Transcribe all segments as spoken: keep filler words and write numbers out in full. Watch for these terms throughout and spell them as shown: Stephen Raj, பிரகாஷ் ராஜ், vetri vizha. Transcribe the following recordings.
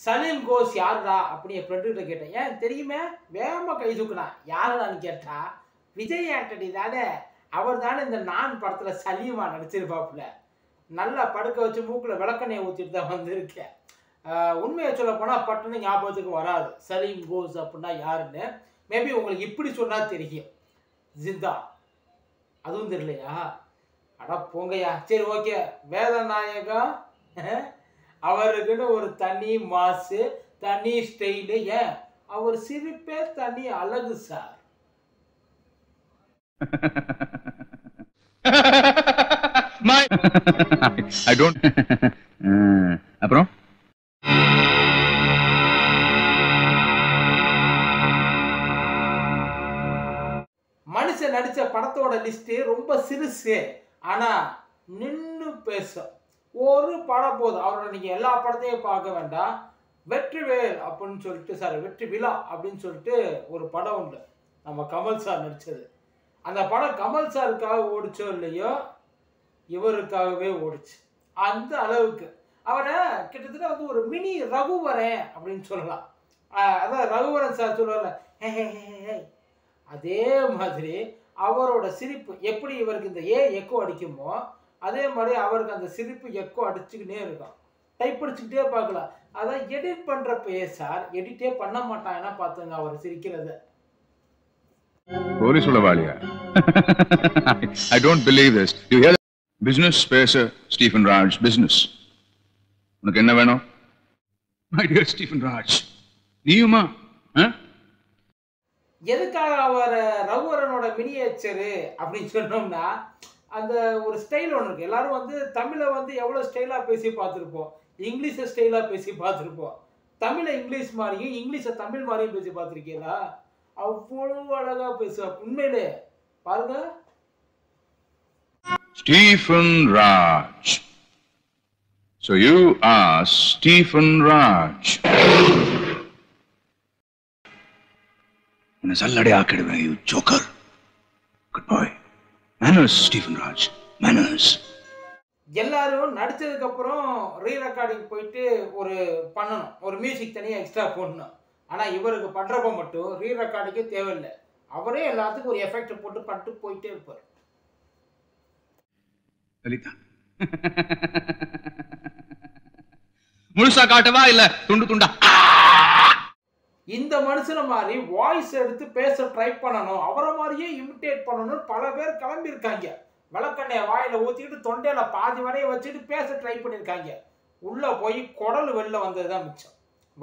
Salim goes Yadra, a predator get a three man, where Makazukna, Yaran get her, Vijay acted in that our than in the non Patra Saliman and Silvapla. Nala Padako Chimukla Velakane with it the Mandrika. Unmachulapana Patani Abozakara, Salim goes upon a yard there. Maybe only he pretty soon not here. Zinda Adundirle, aha. Adapongaya, Cheroke, Vedanayaga, eh? Our ஒரு தனி மாசு தனி style ஏன் அவர் சிரிப்பே தனி அழகு sir my I don't அப்புறம் மனுஷன் நடிச்ச படத்தோட லிஸ்ட் ரொம்ப சிறுசு ஆனா நின்னு பேசும் ஒரு படம் போது அவரோட நீங்க எல்லா படத்தையும் பார்க்க வேண்டாம் வெற்றிவேல் அப்படினு சொல்லிட்டு சார் வெற்றிவிழா அப்படினு சொல்லிட்டு ஒரு படம் உண்டு நம்ம கமல் சார் நடிச்சது அந்த படம் கமல் சாருக்காக ஓடுச்சோ இல்லையோ இவருக்காகவே ஓடுச்சு அந்த அளவுக்கு அவரை கிட்டத்தட்ட வந்து ஒரு மினி ரகுவரன் அப்படினு சொல்லலாம் அத ரகுவரன் சார் சொல்லுவாங்க ஹே ஹே ஹே அதே மாதிரி அவரோட சிரிப்பு எப்படி இவருக்கு இந்த ஏ எக்கோ அடிக்குமோ அதே மாதிரி அவருக்கு அந்த சிரிப்பு எக்கோ அடிச்சிட்டே இருக்கும் டைப் அடிச்சிட்டே பார்க்கலாம் அத எடிட் பண்ற பேசார் எடிட்டே பண்ண மாட்டானா பாத்துங்க அவர் சிரிக்கிறது போலீஸ் உளவாளியா I don't believe this you hear business spacer Stephen Raj business உங்களுக்கு என்ன வேணும் my dear Stephen Raj நீயுமா எதுக்காக அவர் ரகுவரனோட மினியேச்சர் அப்படி சொன்னோம்னா அந்த ஒரு ஸ்டைல் ஒன்னு இருக்கு எல்லாரும் வந்து தமிழை வந்து எவ்வளவு ஸ்டைலா பேசி பாத்துறோம் இங்கிலீஷ் ஸ்டைலா பேசி பாத்துறோம் தமிழை இங்கிலீஷ் மாதிரியும் இங்கிலீஷை தமிழ் மாதிரியும் பேசி பாத்துக்கிங்களா அவ்வளவு அழகா பேசுவா உண்மையிலே பாருங்க Stephen Raj So you are Stephen Raj என்ன சல்லடை ஆக்கிடுவேன் you joker Good boy Manners, Stephen Raj. Manners. எல்லாரும் நடிச்சதுக்கு அப்புறம் ரீ ரெக்கார்டிங் போயிட்டு ஒரு பண்ணனும் ஒரு மியூசிக் தனியா எக்ஸ்ட்ரா போடணும் ஆனா இவருக்கு பண்றப்ப மட்டும் ரீ ரெக்கார்டிங்கே தேவை இல்ல அவரே எல்லாத்துக்கும் ஒரு எஃபெக்ட் போட்டு பட்டு போயிட்டே இருப்பார் லலிதா முழுசா காட்டவா இல்ல துண்டு துண்டா இந்த மனுஷன மாதிரி வாய்ஸ் எடுத்து பேச ட்ரை பண்ணனும் அவரை மாதிரியே இமிட்டேட் பண்ணனும் பல பேர் கிளம்பி இருக்காங்க வலக்கண்ணே வாயில ஊத்திட்டு தொண்டையில பாதி வரைய வச்சிட்டு பேச ட்ரை பண்ணிருக்காங்க உள்ள போய் குடல் வெல்ல வந்தது தான் மிச்சம்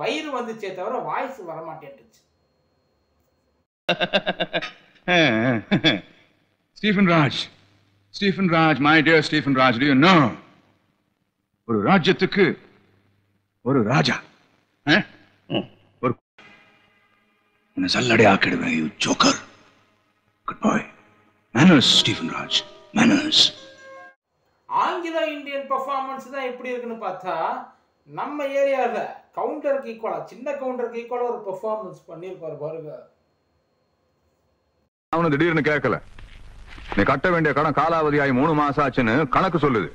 வயிறு வந்துச்சே தவிர வாய்ஸ் வர மாட்டேங்குது Stephen Raj Stephen Raj my dear Stephen Raj do you know ஒரு ராஜ்யத்துக்கு ஒரு ராஜா ஹ You joker. Good boy. Manners, Stephen Raj. Manners. Anglo-Indian performance is எப்படி இருக்குன்னு பார்த்தா நம்ம ஏரியால கவுண்டருக்கு ஈக்குவலா சின்ன கவுண்டருக்கு ஈக்குவலா ஒரு 퍼ஃபார்மன்ஸ் பண்ணிருப்பார் பாருங்க. அவன திடீர்னு கேக்கல. நீ கட்ட வேண்டிய கடன் காலாவதியாய் மூணு மாசம் ஆச்சுன்னு கணக்கு சொல்லுது.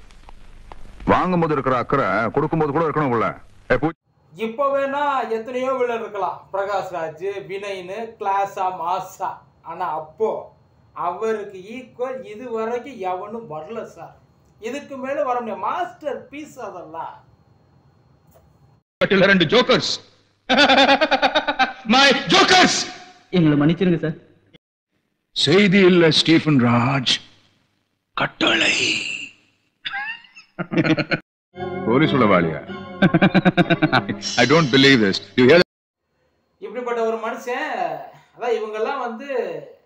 வாங்கும்போது இருக்கிற அக்கறை கொடுக்கும்போது கூட இருக்கணும் இல்ல. இப்பவேனா எத்தனையோ வில்ல இருக்கலாம் பிரகாஷ் ராஜ் வினய்னு கிளாஸா மாசா ஆனா அப்போ அவருக்கு ஈக்குவல் இது வரைக்கும் எவனும் வரல சார் இதுக்கு மேல வரணும் மாஸ்டர் பீஸ் அதெல்லாம் பட்டில ரெண்டு ஜோக்கர்ஸ் மை ஜோக்கர்ஸ் எங்களை மன்னிச்சிருங்க சார் செய்தி இல்ல ஸ்டீபன் ராஜ் கட்டளை போலீஸ் உளவாளியா I don't believe this. You hear? இப்படிப்பட்ட ஒரு மனுஷன் அத இவங்க எல்லாம் வந்து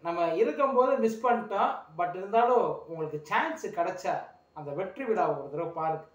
நம்ம இருக்கும்போது மிஸ் பண்ணிட்டோம் பட் இருந்தாலும் உங்களுக்கு சான்ஸ் கிடைச்சா அந்த வெற்றி விழாவை ஒரு தடவை பாருங்க